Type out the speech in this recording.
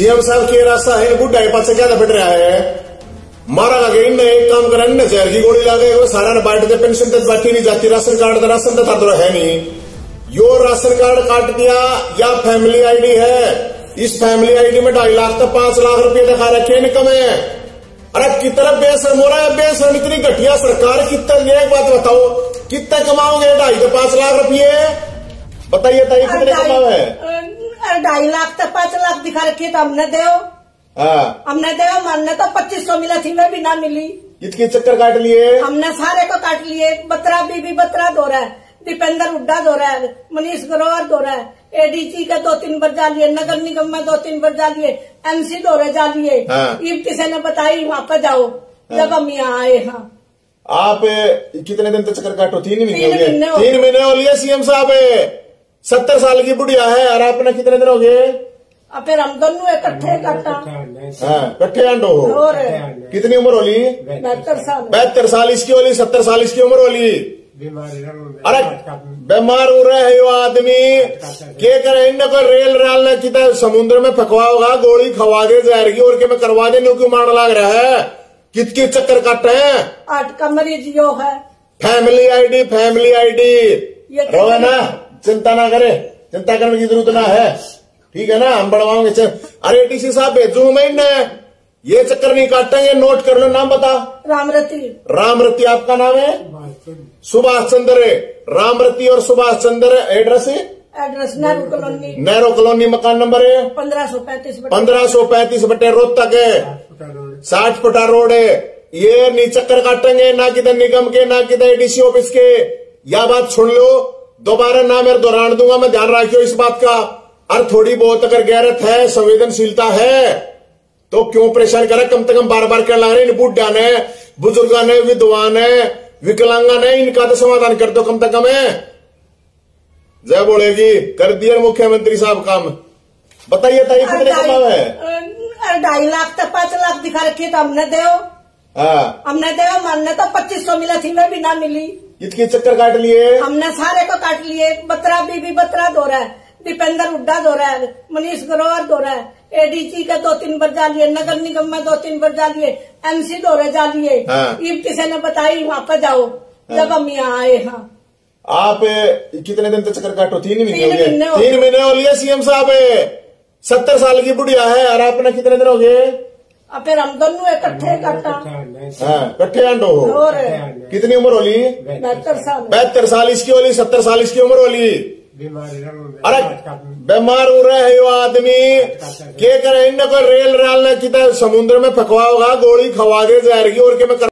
CM साहब के रास्ता है बुढ़ा है पास क्या लपेट रहा है मारा का गेन ने एक काम करा ने जहर की गोली लागे और सारा ने बांट दे पेंशन तक बांटी नहीं जाती राशन कार्ड राशन तक आदर है नहीं यो राशन कार्ड काट दिया या फैमिली आईडी है इस फैमिली आईडी में 2.5 लाख तक 5 लाख रुपये तक आ रखे इनकम है। अरे कितना बेसरम हो रहा है बेसरम इतनी घटिया सरकार कितना ये एक बात बताओ कितना कमाओगे 2.5 से 5 लाख रुपये बताइए ताई कितने कमाओ है 2.5 लाख तक 5 लाख दिखा रखी है तो हमने देव हमने तो 2500 मिला थी मैं भी ना मिली कितने चक्कर काट लिए हमने सारे को काट लिए बत्रा बीबी बत्रा दो रहा है दीपेंद्र हुड्डा दो रहा है मनीष ग्रोवर दो रहा है एडीसी का 2-3 बार जा लिए नगर निगम में 2-3 बार जा लिए एमसी दो रहे जा लिए इब किसी ने बताई वहाँ पर जाओ जब हम यहाँ आए। हाँ आप कितने दिन तक चक्कर काटो 3 महीने हो लिए सीएम साहब 70 साल की बुढ़िया है और आपने कितने दिन हो गए फिर हम दोनों इकट्ठे इकट्ठे अंडो हो कितनी उम्र होली 72 साल इसकी होली 70 साल इसकी उम्र होली अरे बीमार हो रहा है यो आदमी क्या करे इनने कोई रेल राल ने कितना समुद्र में फकवा होगा गोली खवा दे जाएगी और के मैं करवा दे क्योंकि मार लग रहा है कितने चक्कर काट रहे हैं 8 का मरीज यो है फैमिली आईडी रहो ना चिंता ना करे चिंता करने की जरूरत ना है ठीक है ना हम बढ़वाओगे। अरे टीसी साहब भेजू मैं ये चक्कर नहीं काटेंगे नोट कर लो नाम बता रामरती आपका नाम है सुभाष चंद्र रामरती और सुभाष चंद्र एड्रेस है नेहरू कॉलोनी मकान नंबर है 1535 बटे रोहतक है 60 फुटा रोड है। ये नहीं चक्कर काटेंगे ना किधर निगम के ना किधर डीसी ऑफिस के या बात सुन लो दोबारा ना मैं दोहरान दूंगा मैं ध्यान रखियो इस बात का। और थोड़ी बहुत अगर गैरत है संवेदनशीलता है तो क्यों परेशान करें कम से कम बार-बार कहना है इन बूढ़ा ने बुजुर्गा ने विद्वान है विकलांगा ने इनका तो समाधान कर दो कम से कम है। जय बोलेगी कर दिया मुख्यमंत्री साहब काम बताइए ताई कितने कमाओ है 2.5 लाख तक 5 लाख दिखा रखी तो हमने देव हमने तो 2500 मिला थी मैं भी ना मिली कितने चक्कर काट लिए हमने सारे को काट लिए बत्रा बीबी बत्रा दो रहा है दीपेंद्र हुड्डा दो रहा है मनीष ग्रोवर दो रहा है एडीसी का 2-3 बार जा लिए नगर निगम में 2-3 बार जा लिए एमसी दो रहे जा लिए इब किसी ने बताई वहाँ पर जाओ जब हम यहाँ आए। हाँ आप कितने दिन तक चक्कर काटो 3 महीने हो लिए सीएम साहब 70 साल की बुढ़िया है और आपने कितने दिन हो गए फिर हम दोनों इकट्ठे अंडो हो कितनी उम्र होली 72 साल इसकी होली 70 साल इसकी उम्र होली। अरे बीमार हो रहा है यो आदमी क्या करे इनने कोई रेल राल ने कितना समुद्र में फकवा होगा गोली खवा दे जाएगी और के मैं